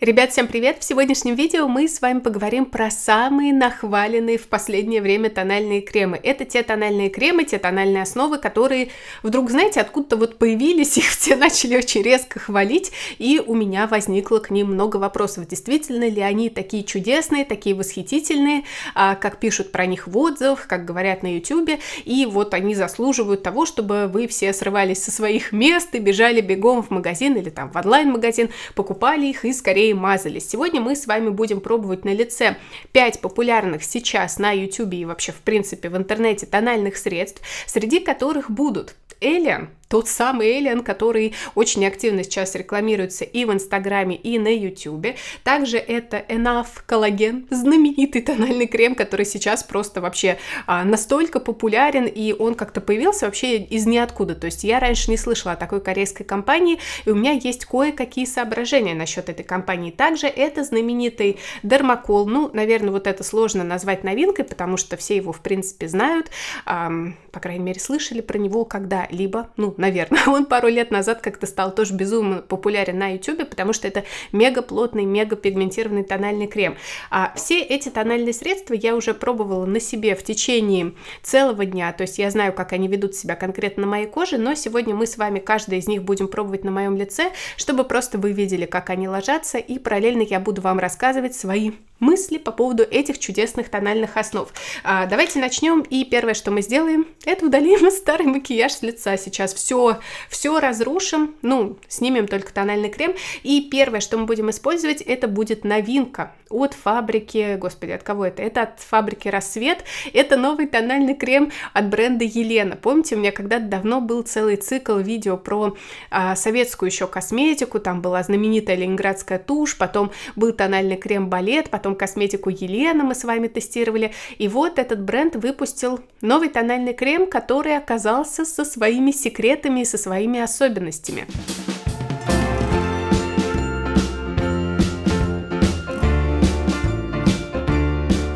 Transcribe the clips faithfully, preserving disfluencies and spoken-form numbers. Ребят, всем привет! В сегодняшнем видео мы с вами поговорим про самые нахваленные в последнее время тональные кремы. Это те тональные кремы, те тональные основы, которые вдруг, знаете, откуда-то вот появились, их все начали очень резко хвалить, и у меня возникло к ним много вопросов. Действительно ли они такие чудесные, такие восхитительные, как пишут про них в отзывах, как говорят на ютубе, и вот они заслуживают того, чтобы вы все срывались со своих мест и бежали бегом в магазин или там в онлайн-магазин, покупали их и скорее мазались. Сегодня мы с вами будем пробовать на лице пять популярных сейчас на ютубе и вообще в принципе в интернете тональных средств, среди которых будут Elian, тот самый Elian, который очень активно сейчас рекламируется и в инстаграме, и на ютубе. Также это Enough Collagen, знаменитый тональный крем, который сейчас просто вообще а, настолько популярен, и он как-то появился вообще из ниоткуда. То есть я раньше не слышала о такой корейской компании, и у меня есть кое-какие соображения насчет этой компании. Также это знаменитый Dermacol. Ну, наверное, вот это сложно назвать новинкой, потому что все его, в принципе, знают, а, по крайней мере, слышали про него когда-либо, ну, наверное, он пару лет назад как-то стал тоже безумно популярен на ютубе, потому что это мега плотный, мега пигментированный тональный крем. А все эти тональные средства я уже пробовала на себе в течение целого дня, то есть я знаю, как они ведут себя конкретно на моей коже, но сегодня мы с вами каждый из них будем пробовать на моем лице, чтобы просто вы видели, как они ложатся, и параллельно я буду вам рассказывать свои мысли по поводу этих чудесных тональных основ. А, давайте начнем, и первое, что мы сделаем, это удалим старый макияж с лица. Сейчас все, все разрушим, ну, снимем только тональный крем, и первое, что мы будем использовать, это будет новинка от фабрики, господи, от кого это? Это от фабрики Рассвет, это новый тональный крем от бренда Елена. Помните, у меня когда-то давно был целый цикл видео про а, советскую еще косметику, там была знаменитая ленинградская тушь, потом был тональный крем Балет, потом косметику Елена мы с вами тестировали, и вот этот бренд выпустил новый тональный крем, который оказался со своими секретами и со своими особенностями.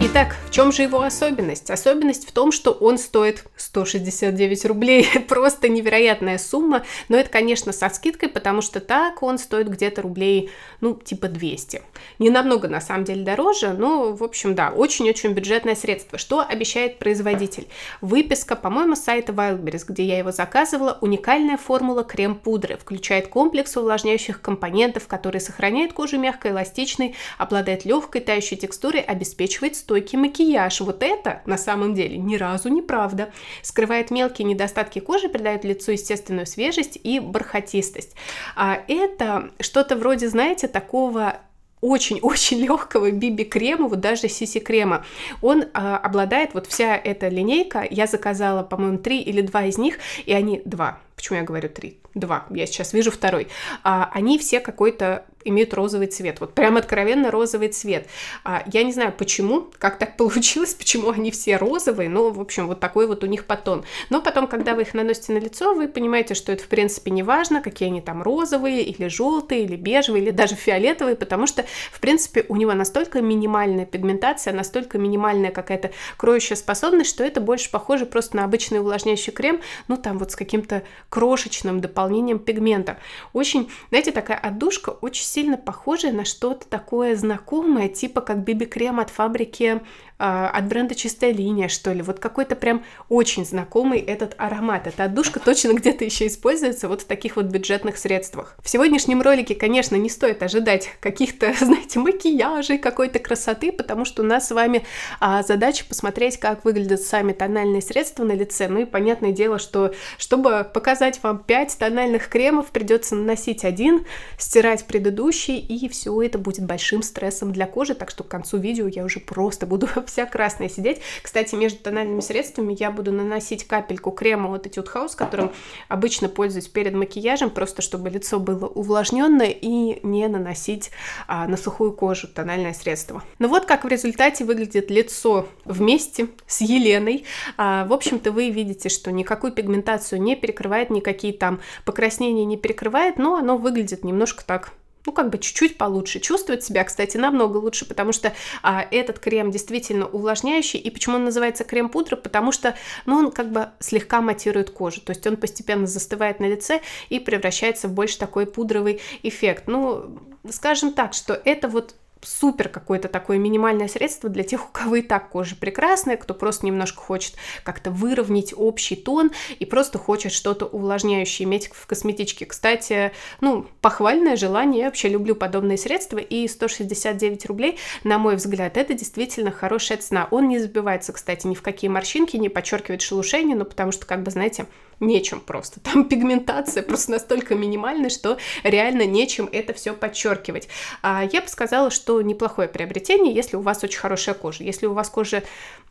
Итак, в чем же его особенность? Особенность в том, что он стоит сто шестьдесят девять рублей, просто невероятная сумма, но это, конечно, со скидкой, потому что так он стоит где-то рублей, ну, типа двести. Не намного, на самом деле, дороже, но, в общем, да, очень-очень бюджетное средство. Что обещает производитель? Выписка, по-моему, с сайта Wildberries, где я его заказывала, уникальная формула крем-пудры, включает комплекс увлажняющих компонентов, который сохраняет кожу мягкой, эластичной, обладает легкой, тающей текстурой, обеспечивает стойкость макияж. Вот это на самом деле ни разу не правда. Скрывает мелкие недостатки кожи, придает лицу естественную свежесть и бархатистость. А это что-то вроде, знаете, такого очень-очень легкого биби-крема, вот даже си си-крема. Он а, обладает, вот вся эта линейка, я заказала, по-моему, три или два из них, и они два. Почему я говорю три? Два. Я сейчас вижу второй. А, они все какой-то имеют розовый цвет. Вот прям откровенно розовый цвет. А, я не знаю, почему, как так получилось, почему они все розовые, но, в общем, вот такой вот у них подтон. Но потом, когда вы их наносите на лицо, вы понимаете, что это, в принципе, не важно, какие они там розовые, или желтые, или бежевые, или даже фиолетовые, потому что, в принципе, у него настолько минимальная пигментация, настолько минимальная какая-то кроющая способность, что это больше похоже просто на обычный увлажняющий крем, ну, там вот с каким-то крошечным дополнением пигмента. Очень, знаете, такая отдушка, очень сильно похожая на что-то такое знакомое, типа как биби-крем от фабрики, э, от бренда «Чистая линия», что ли. Вот какой-то прям очень знакомый этот аромат. Эта отдушка точно где-то еще используется вот в таких вот бюджетных средствах. В сегодняшнем ролике, конечно, не стоит ожидать каких-то, знаете, макияжей, какой-то красоты, потому что у нас с вами э, задача посмотреть, как выглядят сами тональные средства на лице. Ну и понятное дело, что чтобы показать вам пять тональных кремов, придется наносить один, стирать предыдущий, и все это будет большим стрессом для кожи, так что к концу видео я уже просто буду вся красная сидеть. Кстати, между тональными средствами я буду наносить капельку крема от Etude House, которым обычно пользуюсь перед макияжем, просто чтобы лицо было увлажненное и не наносить а, на сухую кожу тональное средство. Ну вот как в результате выглядит лицо вместе с Еленой. А, в общем-то, вы видите, что никакую пигментацию не перекрывает, никакие там покраснения не перекрывает, но оно выглядит немножко так, ну, как бы чуть-чуть получше. Чувствует себя, кстати, намного лучше, потому что а, этот крем действительно увлажняющий. И почему он называется крем-пудра? Потому что, ну, он как бы слегка матирует кожу, то есть он постепенно застывает на лице и превращается в больше такой пудровый эффект. Ну, скажем так, что это вот супер какое-то такое минимальное средство для тех, у кого и так кожа прекрасная, кто просто немножко хочет как-то выровнять общий тон и просто хочет что-то увлажняющее иметь в косметичке. Кстати, ну, похвальное желание, я вообще люблю подобные средства, и сто шестьдесят девять рублей, на мой взгляд, это действительно хорошая цена. Он не забивается, кстати, ни в какие морщинки, не подчеркивает шелушение, ну, потому что, как бы, знаете, нечем просто. Там пигментация просто настолько минимальная, что реально нечем это все подчеркивать. А я бы сказала, что неплохое приобретение, если у вас очень хорошая кожа. Если у вас кожа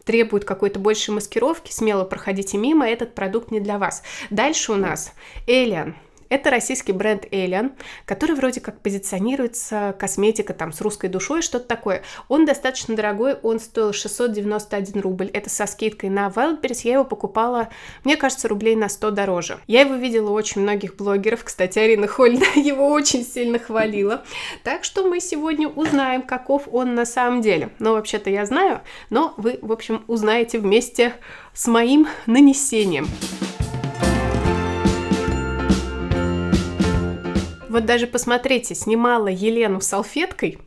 требует какой-то большей маскировки, смело проходите мимо, этот продукт не для вас. Дальше у нас Elian. Это российский бренд Elian, который вроде как позиционируется косметика там с русской душой, что-то такое. Он достаточно дорогой, он стоил шестьсот девяносто один рубль. Это со скидкой на Wildberries. Я его покупала, мне кажется, рублей на сто дороже. Я его видела у очень многих блогеров. Кстати, Арина Хольда его очень сильно хвалила. Так что мы сегодня узнаем, каков он на самом деле. Ну, вообще-то я знаю, но вы, в общем, узнаете вместе с моим нанесением. Вот даже посмотрите, снимала Елену салфеткой.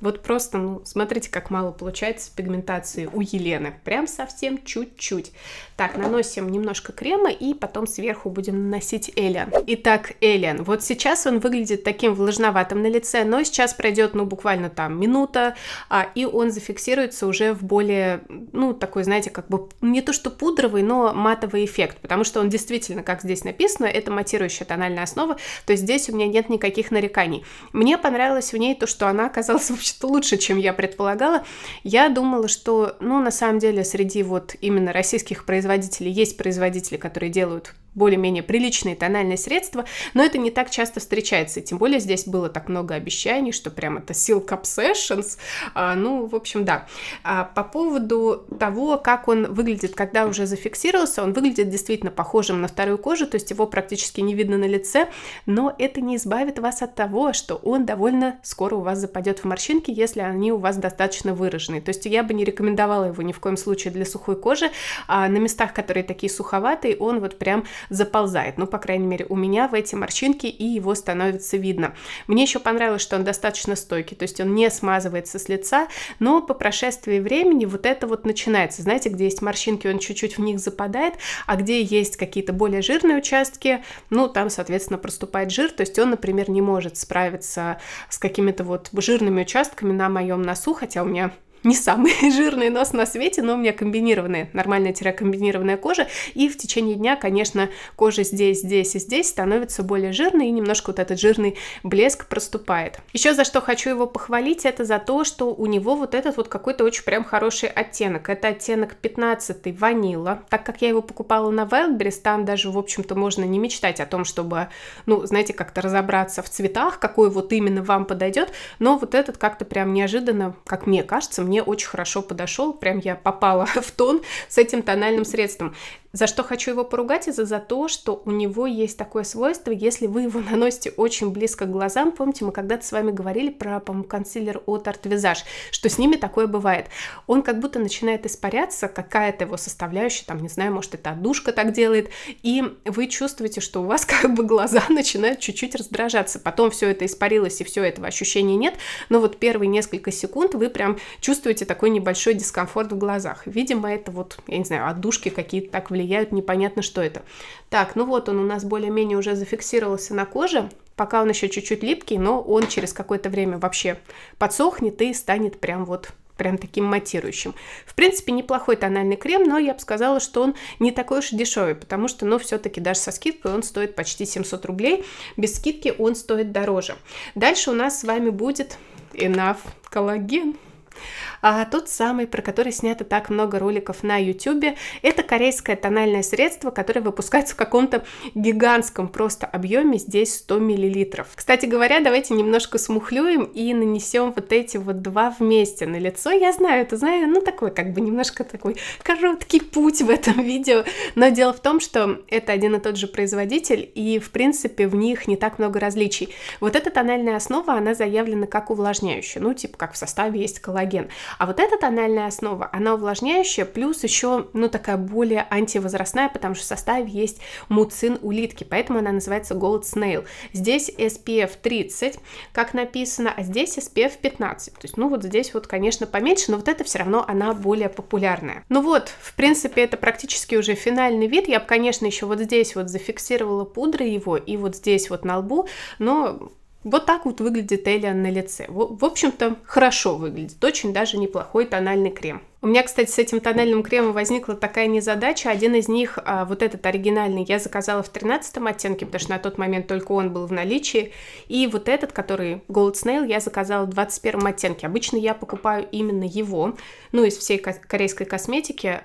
Вот просто, ну, смотрите, как мало получается пигментации у Елены. Прям совсем чуть-чуть. Так, наносим немножко крема и потом сверху будем наносить Elian. Итак, Elian. Вот сейчас он выглядит таким влажноватым на лице, но сейчас пройдет, ну, буквально там минута, а, и он зафиксируется уже в более, ну, такой, знаете, как бы не то что пудровый, но матовый эффект, потому что он действительно, как здесь написано, это матирующая тональная основа, то есть здесь у меня нет никаких нареканий. Мне понравилось в ней то, что она оказалась вообще-то лучше, чем я предполагала. Я думала, что, ну, на самом деле, среди вот именно российских производителей есть производители, которые делают более-менее приличные тональные средства, но это не так часто встречается, и тем более здесь было так много обещаний, что прям это Silk Obsessions, а, ну, в общем, да. А по поводу того, как он выглядит, когда уже зафиксировался, он выглядит действительно похожим на вторую кожу, то есть его практически не видно на лице, но это не избавит вас от того, что он довольно скоро у вас западет в морщинки, если они у вас достаточно выражены. То есть я бы не рекомендовала его ни в коем случае для сухой кожи, а на местах, которые такие суховатые, он вот прям заползает, ну, по крайней мере, у меня в эти морщинки, и его становится видно. Мне еще понравилось, что он достаточно стойкий, то есть он не смазывается с лица, но по прошествии времени вот это вот начинается. Знаете, где есть морщинки, он чуть-чуть в них западает, а где есть какие-то более жирные участки, ну, там, соответственно, проступает жир, то есть он, например, не может справиться с какими-то вот жирными участками на моем носу, хотя у меня не самый жирный нос на свете, но у меня комбинированная, нормальная-комбинированная кожа, и в течение дня, конечно, кожа здесь, здесь и здесь становится более жирной, и немножко вот этот жирный блеск проступает. Еще за что хочу его похвалить, это за то, что у него вот этот вот какой-то очень прям хороший оттенок. Это оттенок пятнадцатый ванила. Так как я его покупала на Wildberries, там даже, в общем-то, можно не мечтать о том, чтобы, ну, знаете, как-то разобраться в цветах, какой вот именно вам подойдет, но вот этот как-то прям неожиданно, как мне кажется, мне Мне очень хорошо подошел, прям я попала в тон с этим тональным средством. За что хочу его поругать, это за то, что у него есть такое свойство, если вы его наносите очень близко к глазам. Помните, мы когда-то с вами говорили про, по-моему, консилер от Art Vizage, что с ними такое бывает. Он как будто начинает испаряться, какая-то его составляющая, там, не знаю, может, это отдушка так делает, и вы чувствуете, что у вас как бы глаза начинают чуть-чуть раздражаться. Потом все это испарилось, и все этого ощущения нет, но вот первые несколько секунд вы прям чувствуете, чувствуете такой небольшой дискомфорт в глазах. Видимо, это вот, я не знаю, отдушки какие-то так влияют, непонятно, что это. Так, ну вот он у нас более-менее уже зафиксировался на коже. Пока он еще чуть-чуть липкий, но он через какое-то время вообще подсохнет и станет прям вот прям таким матирующим. В принципе, неплохой тональный крем, но я бы сказала, что он не такой уж и дешевый, потому что, ну, все-таки даже со скидкой он стоит почти семьсот рублей, без скидки он стоит дороже. Дальше у нас с вами будет Enough Collagen. а, тот самый, про который снято так много роликов на ютубе. Это корейское тональное средство, которое выпускается в каком-то гигантском просто объеме, здесь сто миллилитров. Кстати говоря, давайте немножко смухлюем и нанесем вот эти вот два вместе на лицо. Я знаю, это знаю, ну такой как бы немножко такой короткий путь в этом видео, но дело в том, что это один и тот же производитель, и в принципе в них не так много различий. Вот эта тональная основа, она заявлена как увлажняющая, ну типа как в составе есть коллаген, а вот эта тональная основа, она увлажняющая, плюс еще, ну такая более антивозрастная, потому что в составе есть муцин улитки, поэтому она называется Gold Snail. Здесь эс пи эф тридцать, как написано, а здесь эс пи эф пятнадцать, то есть, ну вот здесь вот, конечно, поменьше, но вот это все равно она более популярная. Ну вот, в принципе, это практически уже финальный вид. Я бы, конечно, еще вот здесь вот зафиксировала пудрой его и вот здесь вот на лбу, но... Вот так вот выглядит Элиан на лице. В общем-то, хорошо выглядит. Очень даже неплохой тональный крем. У меня, кстати, с этим тональным кремом возникла такая незадача. Один из них, вот этот оригинальный, я заказала в тринадцатом оттенке, потому что на тот момент только он был в наличии. И вот этот, который Gold Snail, я заказала в двадцать первом оттенке. Обычно я покупаю именно его, ну, из всей корейской косметики.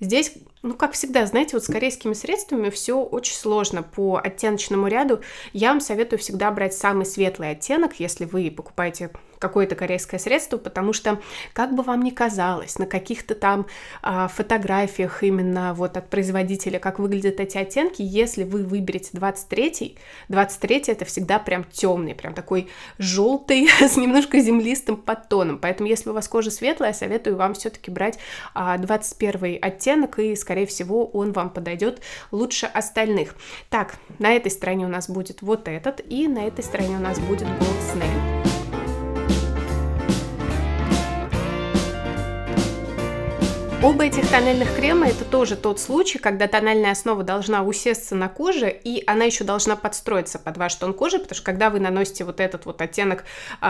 Здесь, ну, как всегда, знаете, вот с корейскими средствами все очень сложно по оттеночному ряду. Я вам советую всегда брать самый светлый оттенок, если вы покупаете какое-то корейское средство, потому что, как бы вам ни казалось, на каких-то там а, фотографиях именно вот от производителя, как выглядят эти оттенки, если вы выберете двадцать третий, двадцать третий это всегда прям темный, прям такой желтый с немножко землистым подтоном, поэтому если у вас кожа светлая, я советую вам все-таки брать а, двадцать первый оттенок, и, скорее всего, он вам подойдет лучше остальных. Так, на этой стороне у нас будет вот этот, и на этой стороне у нас будет Gold Snail. Оба этих тональных крема — это тоже тот случай, когда тональная основа должна усесться на коже, и она еще должна подстроиться под ваш тон кожи, потому что когда вы наносите вот этот вот оттенок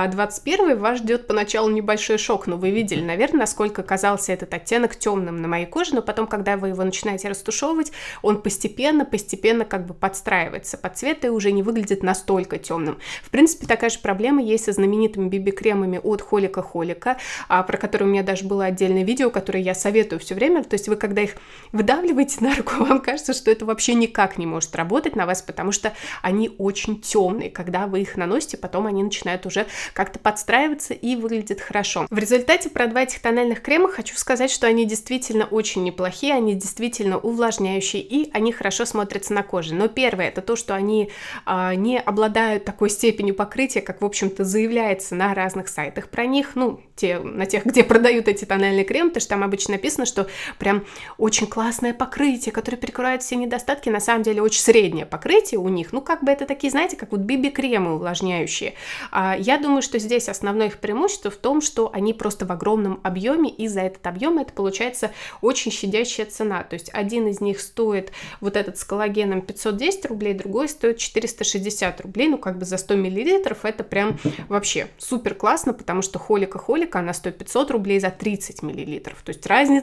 двадцать первый, вас ждет поначалу небольшой шок, но вы видели, наверное, насколько казался этот оттенок темным на моей коже, но потом, когда вы его начинаете растушевывать, он постепенно-постепенно как бы подстраивается под цвет и уже не выглядит настолько темным. В принципе, такая же проблема есть со знаменитыми биби-кремами от Holika Holika, про которые у меня даже было отдельное видео, которое я советую все время, то есть вы когда их выдавливаете на руку, вам кажется, что это вообще никак не может работать на вас, потому что они очень темные, когда вы их наносите, потом они начинают уже как-то подстраиваться и выглядят хорошо. В результате про два этих тональных крема хочу сказать, что они действительно очень неплохие, они действительно увлажняющие и они хорошо смотрятся на коже. Но первое, это то, что они а, не обладают такой степенью покрытия, как, в общем-то, заявляется на разных сайтах про них, ну, те, на тех, где продают эти тональные кремы, потому что там обычно написано, что прям очень классное покрытие, которое перекрывает все недостатки, на самом деле очень среднее покрытие у них, ну как бы это такие, знаете, как вот биби-кремы увлажняющие. А, я думаю, что здесь основное их преимущество в том, что они просто в огромном объеме, и за этот объем это получается очень щадящая цена, то есть один из них стоит, вот этот с коллагеном, пятьсот десять рублей, другой стоит четыреста шестьдесят рублей, ну как бы за сто миллилитров это прям вообще супер классно, потому что Holika Holika, она стоит пятьсот рублей за тридцать миллилитров, то есть разница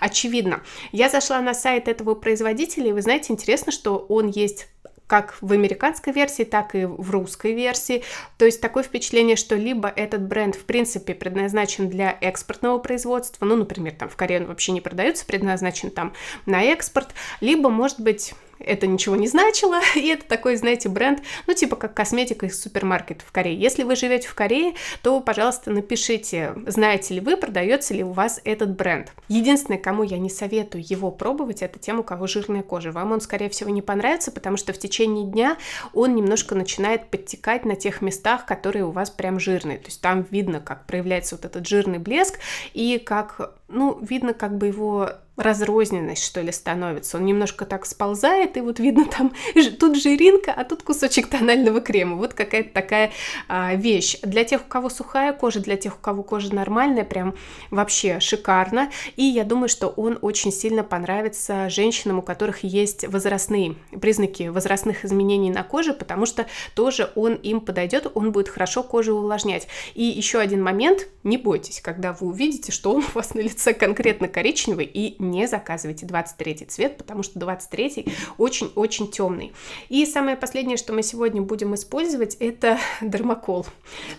очевидно. Я зашла на сайт этого производителя, и вы знаете, интересно, что он есть как в американской версии, так и в русской версии. То есть такое впечатление, что либо этот бренд, в принципе, предназначен для экспортного производства, ну, например, там в Корее он вообще не продается, предназначен там на экспорт, либо, может быть, это ничего не значило, и это такой, знаете, бренд, ну, типа как косметика из супермаркета в Корее. Если вы живете в Корее, то, пожалуйста, напишите, знаете ли вы, продается ли у вас этот бренд. Единственное, кому я не советую его пробовать, это тем, у кого жирная кожа. Вам он, скорее всего, не понравится, потому что в течение дня он немножко начинает подтекать на тех местах, которые у вас прям жирные. То есть там видно, как проявляется вот этот жирный блеск, и как, ну, видно как бы его... разрозненность, что ли, становится. Он немножко так сползает, и вот видно там, тут жиринка, а тут кусочек тонального крема. Вот какая-то такая а, вещь. Для тех, у кого сухая кожа, для тех, у кого кожа нормальная, прям вообще шикарно. И я думаю, что он очень сильно понравится женщинам, у которых есть возрастные признаки возрастных изменений на коже, потому что тоже он им подойдет, он будет хорошо кожу увлажнять. И еще один момент, не бойтесь, когда вы увидите, что он у вас на лице конкретно коричневый и не заказывайте двадцать третий цвет, потому что двадцать третий очень-очень темный. И самое последнее, что мы сегодня будем использовать, это Дермакол.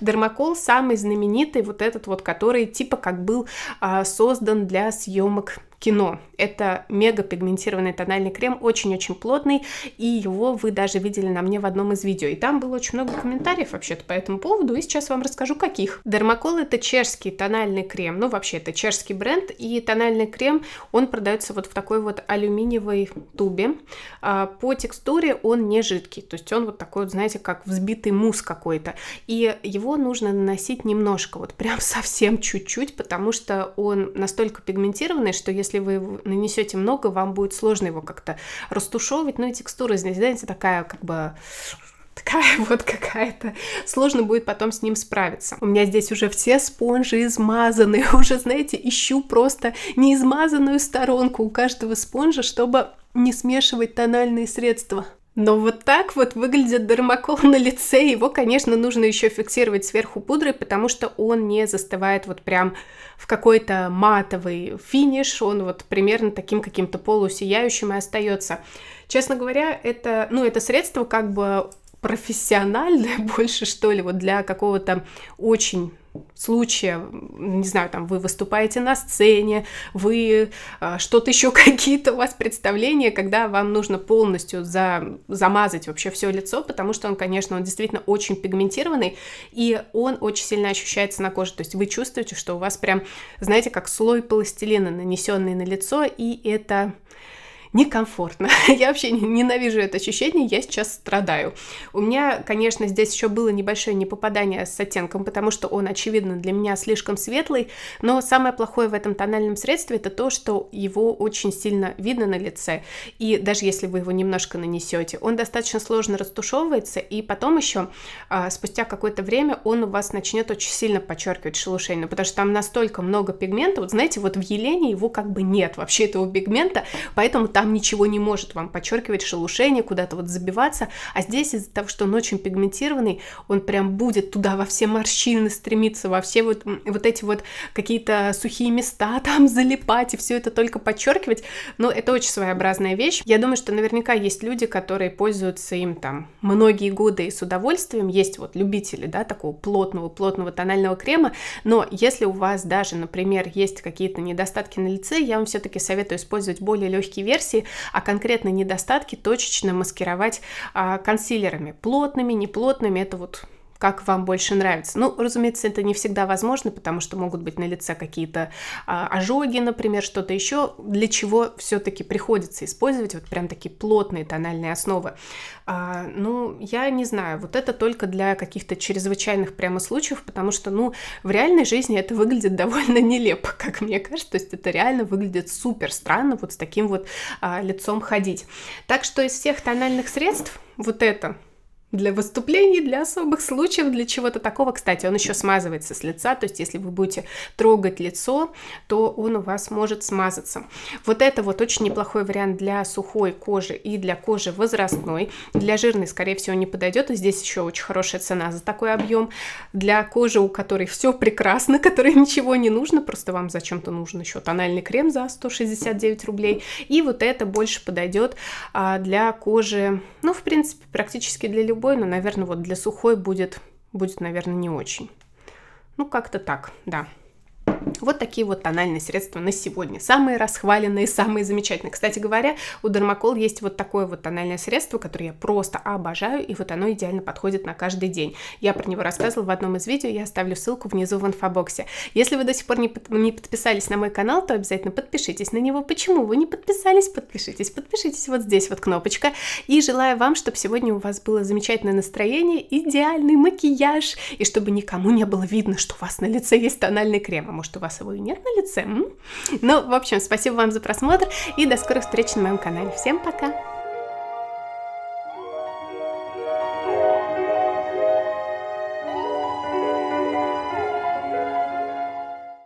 Дермакол самый знаменитый, вот этот вот, который типа как был а, создан для съемок кино. Это мега пигментированный тональный крем, очень-очень плотный, и его вы даже видели на мне в одном из видео. И там было очень много комментариев вообще-то по этому поводу, и сейчас вам расскажу, каких. Дермакол — это чешский тональный крем, ну вообще это чешский бренд, и тональный крем, он продается вот в такой вот алюминиевой тубе. По текстуре он не жидкий, то есть он вот такой вот, знаете, как взбитый мусс какой-то, и его нужно наносить немножко, вот прям совсем чуть-чуть, потому что он настолько пигментированный, что если Если вы нанесете много, вам будет сложно его как-то растушевывать. Ну и текстура здесь, знаете, такая как бы... такая вот какая-то, сложно будет потом с ним справиться. У меня здесь уже все спонжи измазаны, уже, знаете, ищу просто неизмазанную сторонку у каждого спонжа, чтобы не смешивать тональные средства. Но вот так вот выглядит Дермакол на лице. Его, конечно, нужно еще фиксировать сверху пудрой, потому что он не застывает вот прям в какой-то матовый финиш. Он вот примерно таким каким-то полусияющим и остается. Честно говоря, это, ну, это средство как бы профессиональное больше, что ли, вот для какого-то очень... случая, не знаю, там вы выступаете на сцене, вы э, что-то еще, какие-то у вас представления, когда вам нужно полностью за, замазать вообще все лицо, потому что он, конечно, он действительно очень пигментированный, и он очень сильно ощущается на коже, то есть вы чувствуете, что у вас прям, знаете, как слой пластилина, нанесенный на лицо, и это... некомфортно. Я вообще ненавижу это ощущение, я сейчас страдаю. У меня, конечно, здесь еще было небольшое непопадание с оттенком, потому что он, очевидно, для меня слишком светлый, но самое плохое в этом тональном средстве это то, что его очень сильно видно на лице, и даже если вы его немножко нанесете, он достаточно сложно растушевывается, и потом еще а, спустя какое-то время он у вас начнет очень сильно подчеркивать шелушение, потому что там настолько много пигмента, вот знаете, вот в Елене его как бы нет вообще этого пигмента, поэтому там ничего не может вам подчеркивать шелушение, куда-то вот забиваться, а здесь из-за того, что он очень пигментированный, он прям будет туда во все морщины стремиться, во все вот, вот эти вот какие-то сухие места там залипать и все это только подчеркивать, но это очень своеобразная вещь. Я думаю, что наверняка есть люди, которые пользуются им там многие годы и с удовольствием, есть вот любители, да, такого плотного-плотного тонального крема, но если у вас даже, например, есть какие-то недостатки на лице, я вам все-таки советую использовать более легкие версии, а конкретно недостатки точечно маскировать а, консилерами, плотными, неплотными, это вот как вам больше нравится. Ну, разумеется, это не всегда возможно, потому что могут быть на лице какие-то а, ожоги, например, что-то еще, для чего все-таки приходится использовать вот прям такие плотные тональные основы. А, ну, я не знаю, вот это только для каких-то чрезвычайных прямо случаев, потому что, ну, в реальной жизни это выглядит довольно нелепо, как мне кажется, то есть это реально выглядит супер странно вот с таким вот а, лицом ходить. Так что из всех тональных средств вот это... для выступлений, для особых случаев, для чего-то такого. Кстати, он еще смазывается с лица, то есть если вы будете трогать лицо, то он у вас может смазаться. Вот это вот очень неплохой вариант для сухой кожи и для кожи возрастной. Для жирной, скорее всего, не подойдет, и здесь еще очень хорошая цена за такой объем. Для кожи, у которой все прекрасно, которой ничего не нужно, просто вам зачем-то нужен еще тональный крем за сто шестьдесят девять рублей. И вот это больше подойдет а, для кожи, ну, в принципе, практически для любой, но, наверное, вот для сухой будет, будет, наверное, не очень. Ну, как-то так, да. Вот такие вот тональные средства на сегодня. Самые расхваленные, самые замечательные. Кстати говоря, у Дермакол есть вот такое вот тональное средство, которое я просто обожаю, и вот оно идеально подходит на каждый день. Я про него рассказывала в одном из видео, я оставлю ссылку внизу в инфобоксе. Если вы до сих пор не, под, не подписались на мой канал, то обязательно подпишитесь на него. Почему вы не подписались? Подпишитесь, подпишитесь, вот здесь вот кнопочка. И желаю вам, чтобы сегодня у вас было замечательное настроение, идеальный макияж, и чтобы никому не было видно, что у вас на лице есть тональный крем. А может, у вас его и нет на лице. Ну, в общем, спасибо вам за просмотр и до скорых встреч на моем канале. Всем пока!